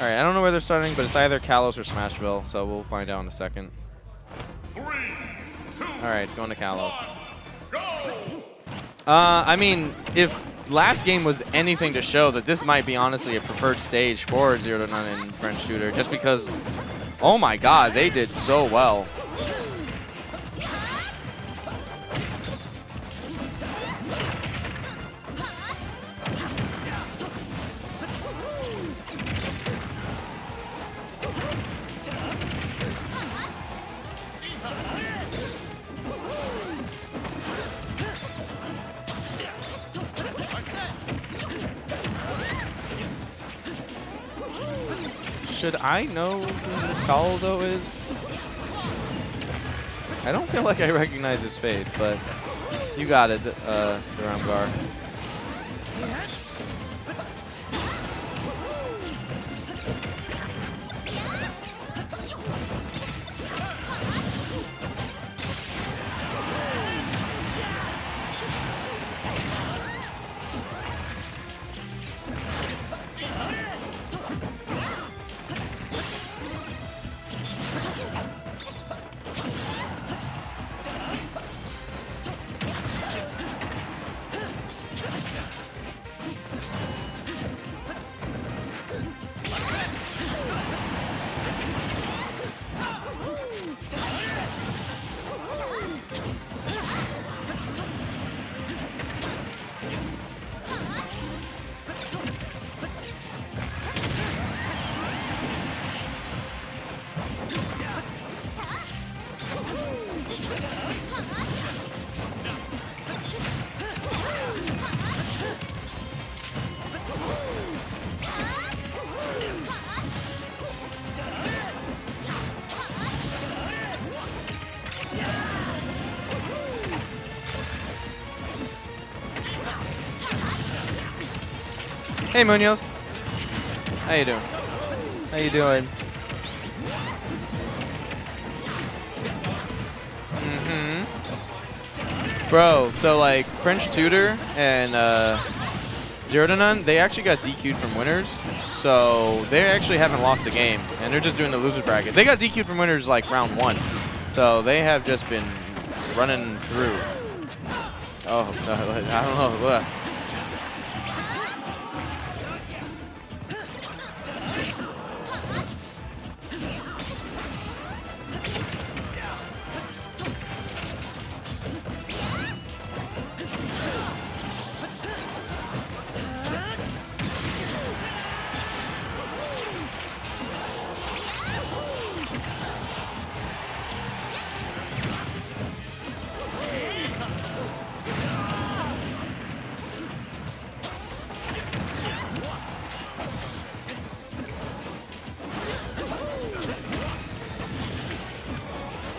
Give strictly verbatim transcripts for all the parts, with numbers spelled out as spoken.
All right, I don't know where they're starting, but it's either Kalos or Smashville, so we'll find out in a second. Three, two, all right, it's going to Kalos. One, go. Uh, I mean, if last game was anything to show, that this might be honestly a preferred stage for zero to none and frenchtutor, just because, oh my God, they did so well. Should I know who Caldo is? I don't feel like I recognize his face, but you got it, uh, Duramgar. Hey Muñoz, how you doing? How you doing? Mm-hmm. Bro, so like frenchtutor and uh, zero to none, they actually got D Q'd from winners, so they actually haven't lost the game, and they're just doing the loser bracket. They got D Q'd from winners like round one, so they have just been running through. Oh, I don't know.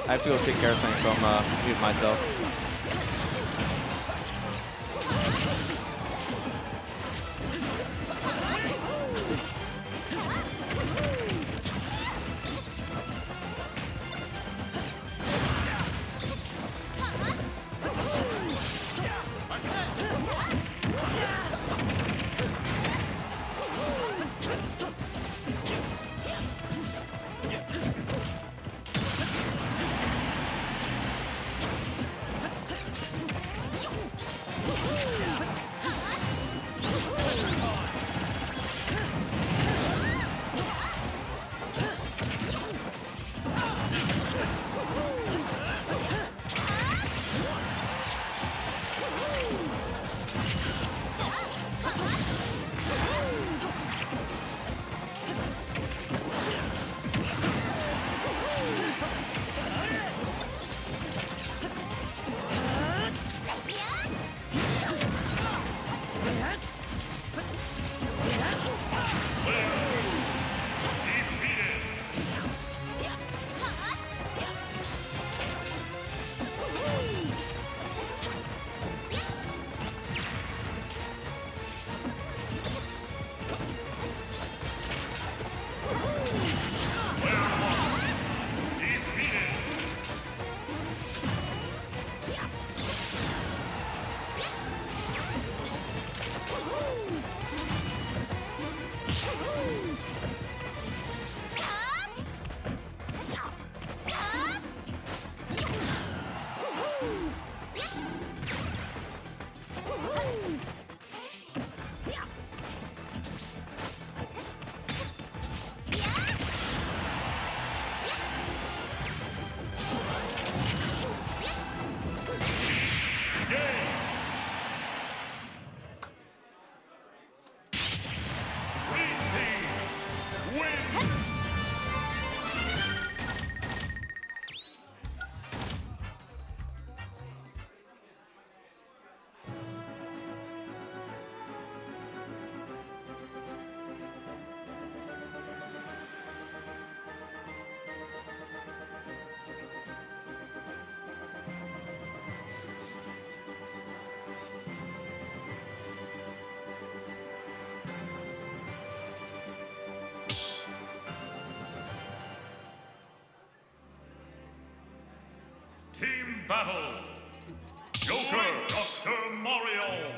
I have to go take care of something, so I'm uh, mute myself. Team battle. Joker, Doctor Mario.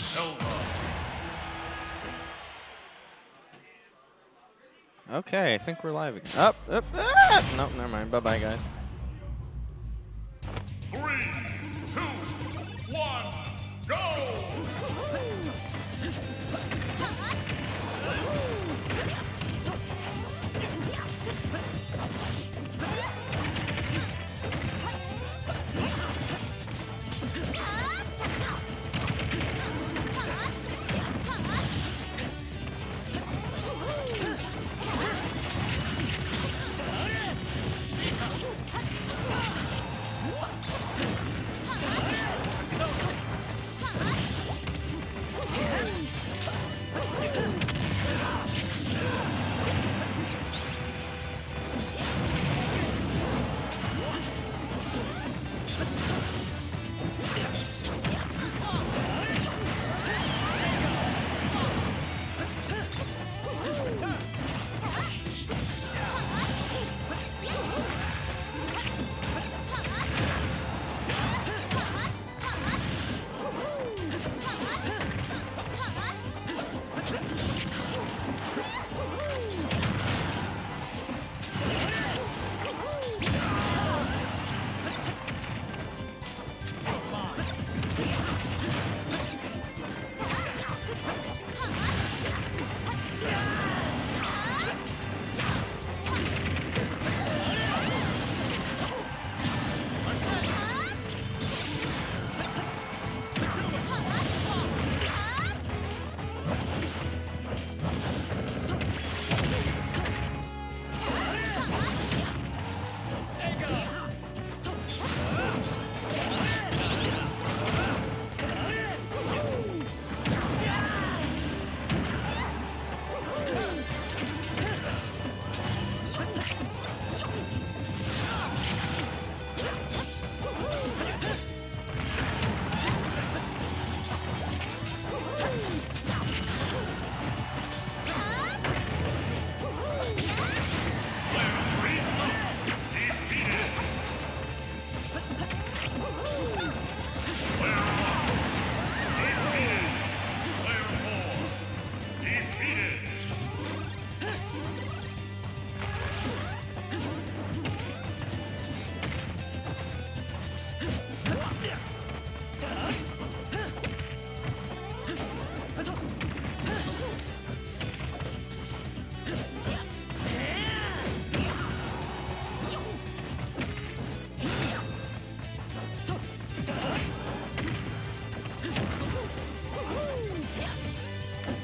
Zelda. Okay, I think we're live again. Up, up, ah! Nope, never mind. Bye bye, guys. Three, two, one, go!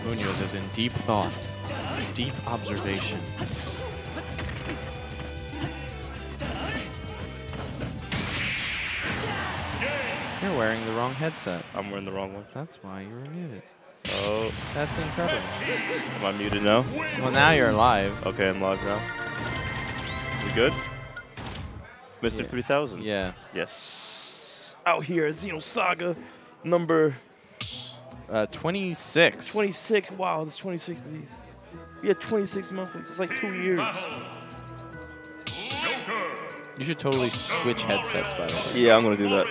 Muñoz is in deep thought, deep observation. You're wearing the wrong headset. I'm wearing the wrong one. That's why you were muted. Oh. That's incredible. Am I muted now? Well, now you're live. Okay, I'm live now. You good? Mister Yeah. three thousand? Yeah. Yes. Out here at ZenoSaga number... Uh, twenty-six. twenty-six. Wow, there's twenty-six of these. We had twenty-six monthlies. It's like two years. You should totally switch headsets, by the way. Yeah, I'm going to do that.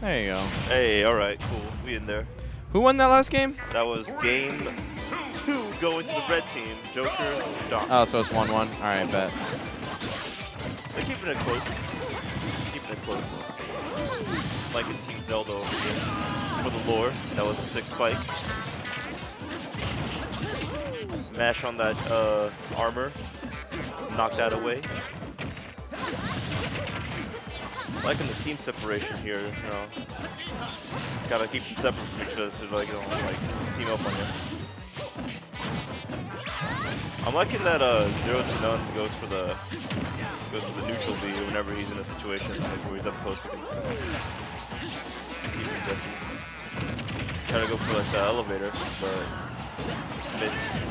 There you go. Hey, all right, cool. We in there. Who won that last game? That was game two going to the red team. Joker, Dom. Oh, so it's one one. All right, bet. They're keeping it close. Keeping it close. Like in Team Zelda over here. For the lore, that was a six spike. Mash on that uh, armor. Knock that away. Like in the team separation here, you know. Gotta keep them separate from each other so they don't like team up on you. I'm liking that uh, ZeroTwoNone goes for the... goes to the neutral B whenever he's in a situation like where he's up close against them. Keep him guessing. Try to go for like the elevator, but missed.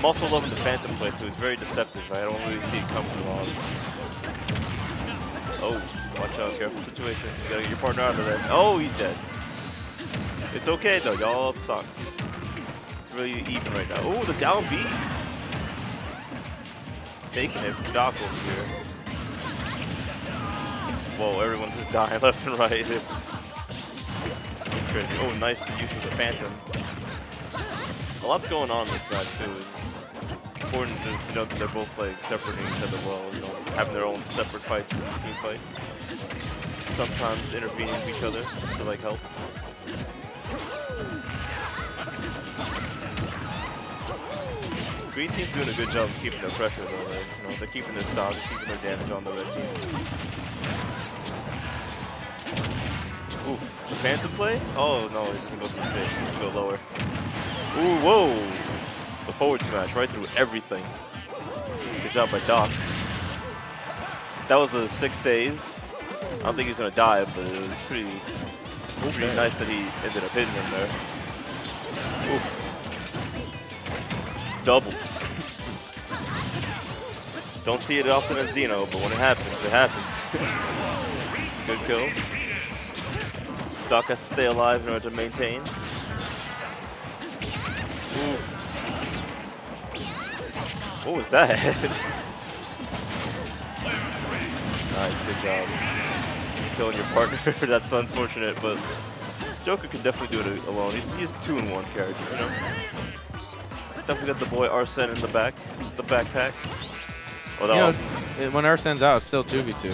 I'm also loving the Phantom play too. It's very deceptive. I don't really see it coming along. Oh, watch out! Careful situation. You gotta get your partner out of there. Oh, he's dead. It's okay though, y'all up sucks. It's really even right now. Oh, the down B. Taking it from Doc over here. Whoa, everyone's just dying left and right. This is, this is crazy. Oh, nice use of the Phantom. A lot's going on in this match too. It's important to, to note that they're both like separating each other well, you know, having their own separate fights in the team fight. Sometimes intervening with each other just to like help. Green team's doing a good job of keeping their pressure though, like, you know, they're keeping their stocks, keeping their damage on the red team. Ooh, the Phantom play? Oh no, it just goes to the stage, it just goes lower. Ooh, whoa! The forward smash right through everything. Good job by Doc. That was a sick save. I don't think he's gonna die, but it was pretty, pretty okay. Nice that he ended up hitting him there. Oof. Doubles. Don't see it often in Xeno, but when it happens, it happens. Good kill. Doc has to stay alive in order to maintain. Oof. What was that? Nice, good job. Killing your partner, that's unfortunate, but Joker can definitely do it alone. He's, he's a two in one character, you know? Definitely got the boy Arsene in the back, the backpack. Oh, you know, when Arsene's out, it's still two v two.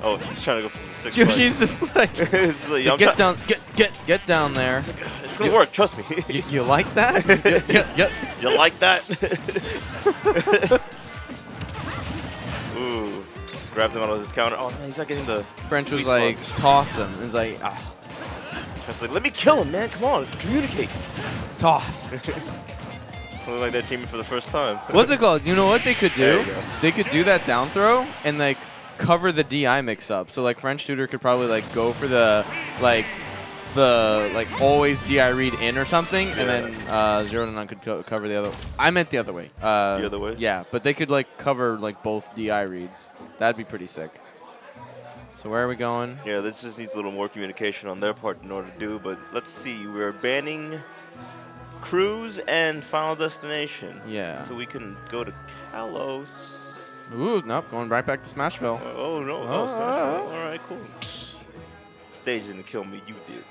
Oh, he's trying to go from six. Yoshi's just like, just like so get down, get get get down there. It's, like, it's gonna you, work, trust me. you, you like that? you, you, you, you like that? Ooh, grabbed him out of his counter. Oh man, he's not getting the. French was like, spots. Toss him. He's like, ah. French's like, let me kill him, man. Come on, communicate. Toss. Look like they're teaming for the first time. What's it called? You know what they could do? They could do that down throw and like. Cover the D I mix up. So like frenchtutor could probably like go for the like the like always D I read in or something, yeah. And then uh, ZeroTwoNone could co cover the other. I meant the other way. Uh, the other way. Yeah, but they could like cover like both D I reads. That'd be pretty sick. So where are we going? Yeah, this just needs a little more communication on their part in order to do. But let's see, we're banning Cruise and Final Destination. Yeah. So we can go to Kalos. Ooh, nope, going right back to Smashville. Uh, oh, no, oh, oh, Smashville. All right, cool. Stage didn't kill me, you did.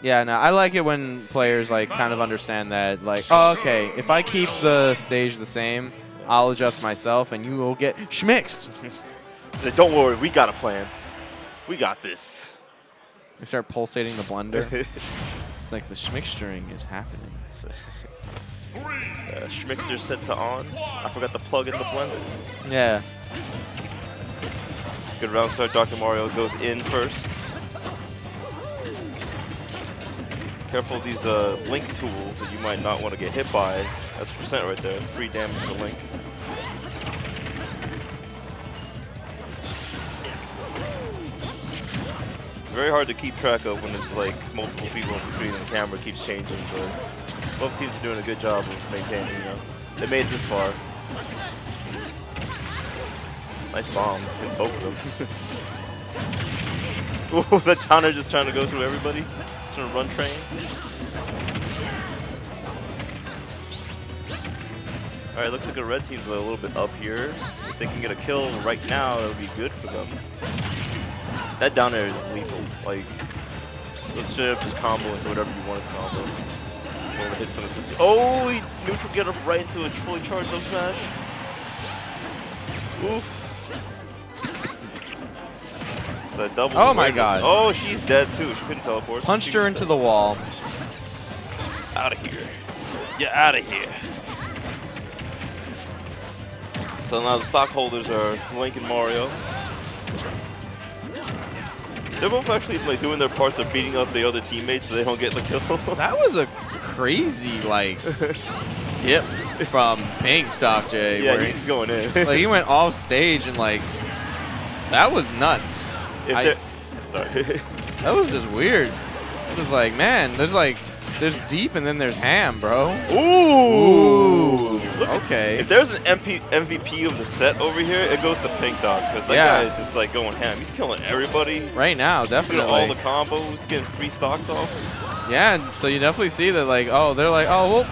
Yeah, no, I like it when players, like, kind of understand that, like, oh, okay, if I keep the stage the same, I'll adjust myself, and you will get schmixed. So don't worry, we got a plan. We got this. They start pulsating the blender. It's like the schmixturing is happening. Uh, Schmixter set to on. I forgot to plug in the blender. Yeah. Good round start. Doctor Mario goes in first. Careful of these uh, Link tools that you might not want to get hit by. That's percent right there. Free damage to Link. Very hard to keep track of when there's like multiple people on the screen and the camera keeps changing. But both teams are doing a good job of maintaining, you know. They made it this far. Nice bomb. Hit both of them. Ooh, that Towner just trying to go through everybody. Trying to run train. Alright, looks like a red team's a little bit up here. If they can get a kill right now, that would be good for them. That down air is lethal. Like, let's straight up just combo into whatever you want to combo. Hit some of this. Oh, he neutral get up right into a fully charged up smash. Oof. It's that double. Oh my god. Oh, she's dead too. She couldn't teleport. Punched her into the wall. Out of here. Get out of here. So now the stockholders are Link and Mario. They're both actually like doing their parts of beating up the other teammates so they don't get the kill. That was a crazy like dip from PinkDocJ. Yeah, he's he, going in. Like he went off stage and like that was nuts. If I, sorry. That was just weird. It was like, man, there's like there's deep and then there's ham, bro. Ooh. Ooh. Ooh. Dude, okay. At, if there's an M P, M V P of the set over here, it goes to PinkDoc, because that yeah. guy is just like going ham. He's killing everybody right now. He's definitely all the combos. He's getting free stocks off. Yeah, and so you definitely see that, like, oh, they're like, oh, well,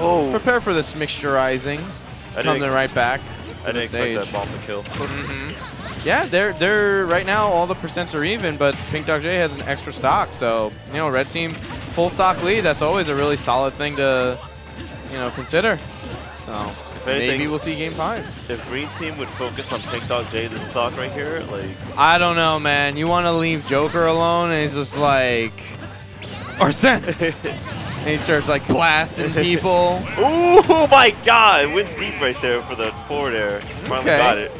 oh, prepare for this mixturizing. Coming right back. I didn't expect that bomb to kill. Mm-hmm. Yeah, they're they're right now all the percents are even, but PinkDocJ has an extra stock, so you know, red team full stock lead. That's always a really solid thing to you know consider. So if anything, maybe we'll see game five. If green team would focus on PinkDocJ this stock right here, like I don't know, man. You want to leave Joker alone, and he's just like Arsene. And he starts like blasting people. Oh my god! It went deep right there for the forward air. Finally okay. got it.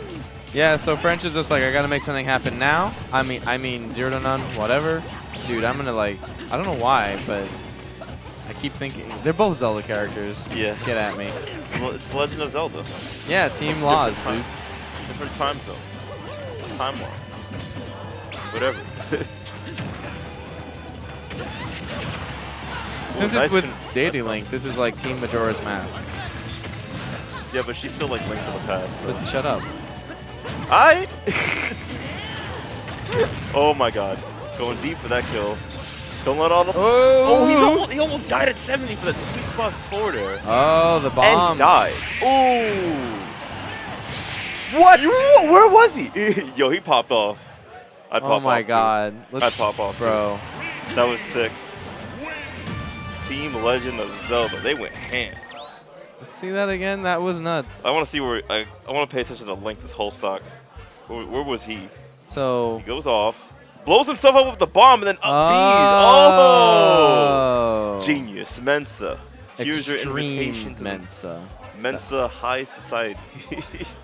Yeah, so French is just like, I gotta make something happen now. I mean, I mean, zero to none, whatever. Dude, I'm gonna like, I don't know why, but I keep thinking they're both Zelda characters. Yeah. Get at me. It's, it's the Legend of Zelda. Yeah, Team Laws, dude. Different time zones, time lines, whatever. Since it's nice with Deity Link, this is like Team Majora's Mask. Yeah, but she's still like linked to the past. So. But shut up. I. Oh my God, going deep for that kill. Don't let all the. Oh, oh he's almost, he almost died at seventy for that sweet spot forward air. Oh, the bomb. And died. Ooh. What? Where was he? Yo, he popped off. I pop off. Oh my off God. Let's I pop off, bro. Too. That was sick. Team Legend of Zelda. They went ham. Let's see that again. That was nuts. I want to see where I, I want to pay attention to Link this whole stock. Where, where was he? So he goes off, blows himself up with the bomb, and then up oh. bees. Oh, genius, Mensa. Here's your invitation to Mensa. Mensa High Society.